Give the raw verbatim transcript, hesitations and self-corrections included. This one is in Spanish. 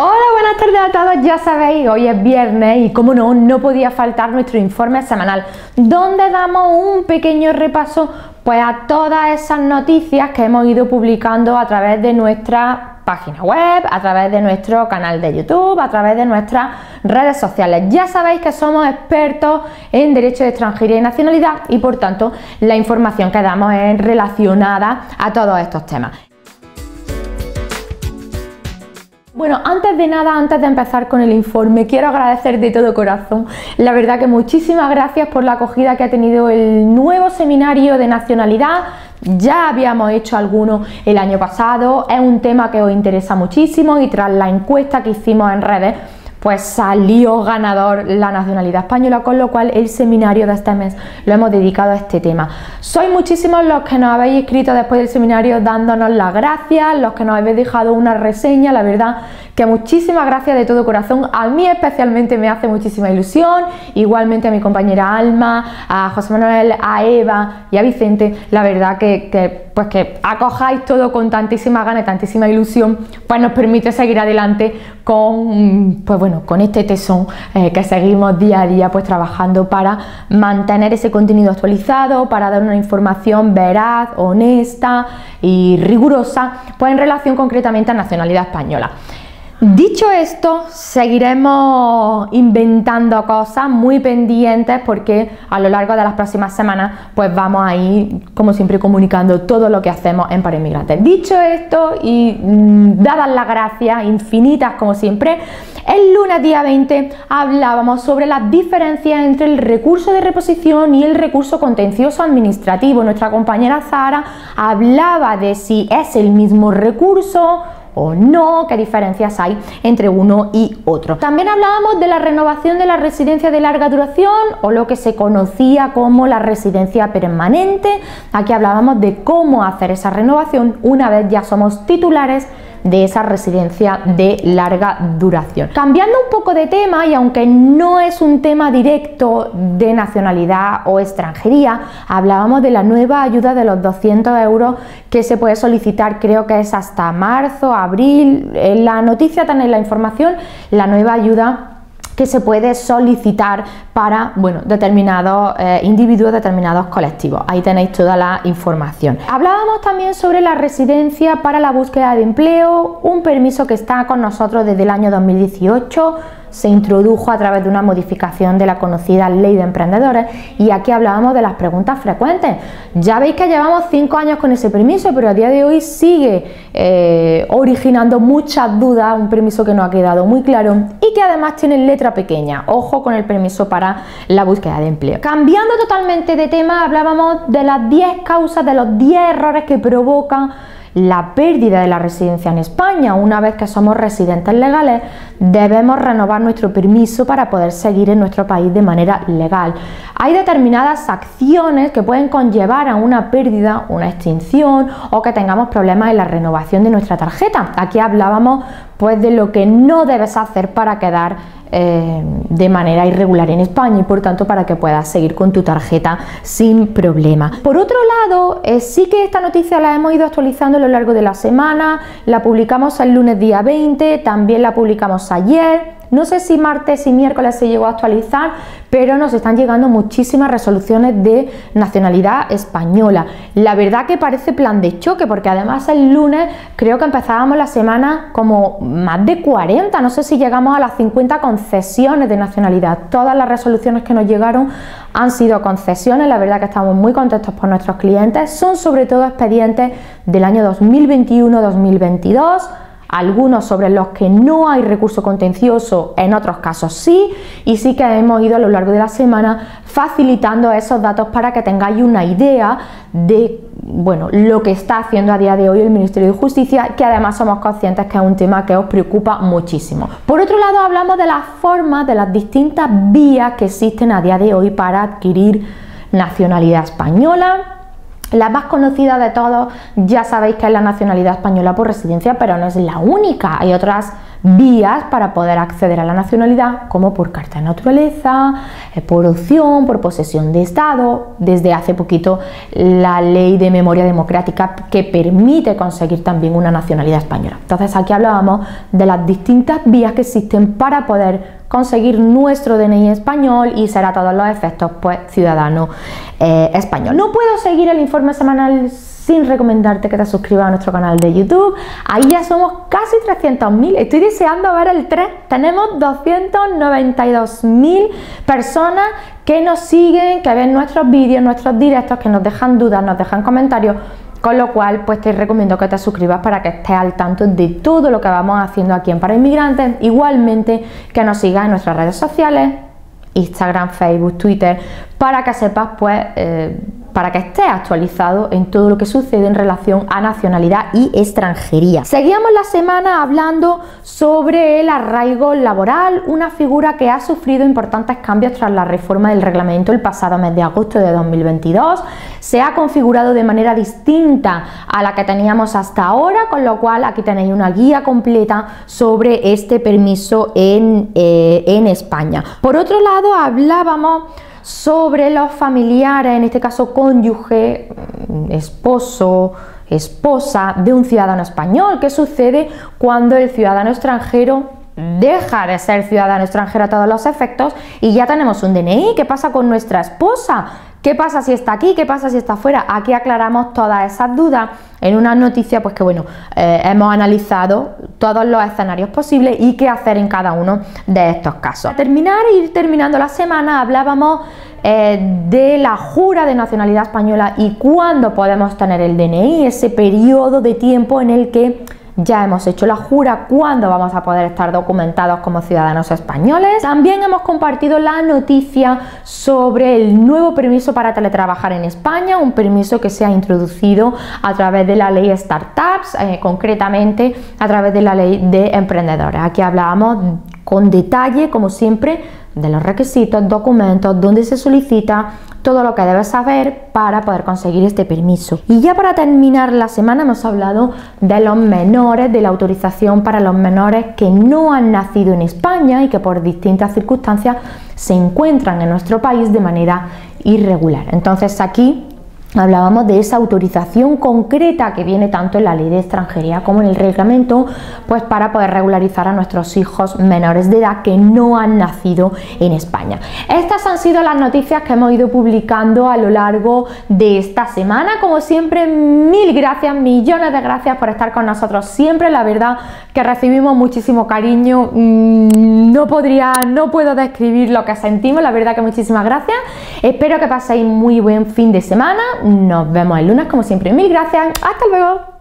Hola, buenas tardes a todos, ya sabéis, hoy es viernes y como no, no podía faltar nuestro informe semanal, donde damos un pequeño repaso pues a todas esas noticias que hemos ido publicando a través de nuestra página web, a través de nuestro canal de YouTube, a través de nuestras redes sociales. Ya sabéis que somos expertos en derecho de extranjería y nacionalidad y por tanto la información que damos es relacionada a todos estos temas. Bueno, antes de nada, antes de empezar con el informe, quiero agradecer de todo corazón, la verdad que muchísimas gracias por la acogida que ha tenido el nuevo seminario de nacionalidad. Ya habíamos hecho alguno el año pasado, es un tema que os interesa muchísimo y tras la encuesta que hicimos en redes, pues salió ganador la nacionalidad española, con lo cual el seminario de este mes lo hemos dedicado a este tema. Sois muchísimos los que nos habéis escrito después del seminario dándonos las gracias, los que nos habéis dejado una reseña, la verdad que muchísimas gracias de todo corazón. A mí especialmente me hace muchísima ilusión, igualmente a mi compañera Alma, a José Manuel, a Eva y a Vicente, la verdad que, que pues que acojáis todo con tantísima gana y tantísima ilusión, pues nos permite seguir adelante con, pues bueno, con este tesón eh, que seguimos día a día pues trabajando para mantener ese contenido actualizado, para dar una información veraz, honesta y rigurosa, pues en relación concretamente a nacionalidad española. Dicho esto, seguiremos inventando cosas, muy pendientes, porque a lo largo de las próximas semanas pues vamos a ir, como siempre, comunicando todo lo que hacemos en Parainmigrantes. Dicho esto y mmm, dadas las gracias infinitas como siempre, el lunes día veinte hablábamos sobre las diferencias entre el recurso de reposición y el recurso contencioso administrativo. Nuestra compañera Zara hablaba de si es el mismo recurso o no, qué diferencias hay entre uno y otro. También hablábamos de la renovación de la residencia de larga duración o lo que se conocía como la residencia permanente. Aquí hablábamos de cómo hacer esa renovación una vez ya somos titulares de esa residencia de larga duración. Cambiando un poco de tema, y aunque no es un tema directo de nacionalidad o extranjería, hablábamos de la nueva ayuda de los doscientos euros que se puede solicitar, creo que es hasta marzo, abril. En la noticia tenéis la información, la nueva ayuda que se puede solicitar para, bueno, determinados eh, individuos, determinados colectivos. Ahí tenéis toda la información. Hablábamos también sobre la residencia para la búsqueda de empleo, un permiso que está con nosotros desde el año dos mil dieciocho, se introdujo a través de una modificación de la conocida Ley de Emprendedores, y aquí hablábamos de las preguntas frecuentes. Ya veis que llevamos cinco años con ese permiso, pero a día de hoy sigue eh, originando muchas dudas, un permiso que no ha quedado muy claro y que además tiene letra pequeña. Ojo con el permiso para la búsqueda de empleo. Cambiando totalmente de tema, hablábamos de las diez causas, de los diez errores que provocan la pérdida de la residencia en España. Una vez que somos residentes legales, debemos renovar nuestro permiso para poder seguir en nuestro país de manera legal. Hay determinadas acciones que pueden conllevar a una pérdida, una extinción, o que tengamos problemas en la renovación de nuestra tarjeta. Aquí hablábamos pues de lo que no debes hacer para quedar eh, de manera irregular en España y por tanto para que puedas seguir con tu tarjeta sin problema. Por otro lado, eh, sí que esta noticia la hemos ido actualizando a lo largo de la semana, la publicamos el lunes día veinte, también la publicamos ayer. No sé si martes y miércoles se llegó a actualizar, pero nos están llegando muchísimas resoluciones de nacionalidad española. La verdad que parece plan de choque, porque además el lunes creo que empezábamos la semana como más de cuarenta, no sé si llegamos a las cincuenta concesiones de nacionalidad. Todas las resoluciones que nos llegaron han sido concesiones, la verdad que estamos muy contentos por nuestros clientes. Son sobre todo expedientes del año dos mil veintiuno dos mil veintidós, algunos sobre los que no hay recurso contencioso, en otros casos sí, y sí que hemos ido a lo largo de la semana facilitando esos datos para que tengáis una idea de, bueno, lo que está haciendo a día de hoy el Ministerio de Justicia, que además somos conscientes que es un tema que os preocupa muchísimo. Por otro lado, hablamos de las formas, de las distintas vías que existen a día de hoy para adquirir nacionalidad española. La más conocida de todos, ya sabéis que es la nacionalidad española por residencia, pero no es la única. Hay otras vías para poder acceder a la nacionalidad, como por carta de naturaleza, por opción, por posesión de Estado. Desde hace poquito la Ley de Memoria Democrática, que permite conseguir también una nacionalidad española. Entonces aquí hablábamos de las distintas vías que existen para poder conseguir nuestro D N I español y ser a todos los efectos pues ciudadano eh, español. No puedo seguir el informe semanal sin recomendarte que te suscribas a nuestro canal de YouTube. Ahí ya somos casi trescientos mil, estoy deseando ver el tres, tenemos doscientas noventa y dos mil personas que nos siguen, que ven nuestros vídeos, nuestros directos, que nos dejan dudas, nos dejan comentarios. Con lo cual, pues te recomiendo que te suscribas para que estés al tanto de todo lo que vamos haciendo aquí en Parainmigrantes. Igualmente, que nos sigas en nuestras redes sociales, Instagram, Facebook, Twitter, para que sepas, pues, eh, para que estés actualizado en todo lo que sucede en relación a nacionalidad y extranjería. Seguíamos la semana hablando sobre el arraigo laboral, una figura que ha sufrido importantes cambios tras la reforma del reglamento el pasado mes de agosto de dos mil veintidós. Se ha configurado de manera distinta a la que teníamos hasta ahora, con lo cual aquí tenéis una guía completa sobre este permiso en, eh, en España. Por otro lado, hablábamos sobre los familiares, en este caso cónyuge, esposo, esposa de un ciudadano español. ¿Qué sucede cuando el ciudadano extranjero deja de ser ciudadano extranjero a todos los efectos y ya tenemos un D N I? ¿Qué pasa con nuestra esposa? ¿Qué pasa si está aquí? ¿Qué pasa si está fuera? Aquí aclaramos todas esas dudas en una noticia, pues que bueno, eh, hemos analizado todos los escenarios posibles y qué hacer en cada uno de estos casos. Para terminar e ir terminando la semana, hablábamos eh, de la jura de nacionalidad española y cuándo podemos tener el D N I, ese periodo de tiempo en el que ya hemos hecho la jura, cuándo vamos a poder estar documentados como ciudadanos españoles. También hemos compartido la noticia sobre el nuevo permiso para teletrabajar en España, un permiso que se ha introducido a través de la ley Startups, eh, concretamente a través de la Ley de Emprendedores. Aquí hablábamos con detalle, como siempre, de los requisitos, documentos, dónde se solicita, todo lo que debes saber para poder conseguir este permiso. Y ya para terminar la semana hemos hablado de los menores, de la autorización para los menores que no han nacido en España y que por distintas circunstancias se encuentran en nuestro país de manera irregular. Entonces aquí hablábamos de esa autorización concreta que viene tanto en la Ley de Extranjería como en el reglamento, pues para poder regularizar a nuestros hijos menores de edad que no han nacido en España. Estas han sido las noticias que hemos ido publicando a lo largo de esta semana. Como siempre, mil gracias, millones de gracias por estar con nosotros siempre. La verdad que recibimos muchísimo cariño. No podría, no puedo describir lo que sentimos. La verdad que muchísimas gracias. Espero que paséis muy buen fin de semana. Nos vemos el lunes como siempre. Mil gracias. Hasta luego.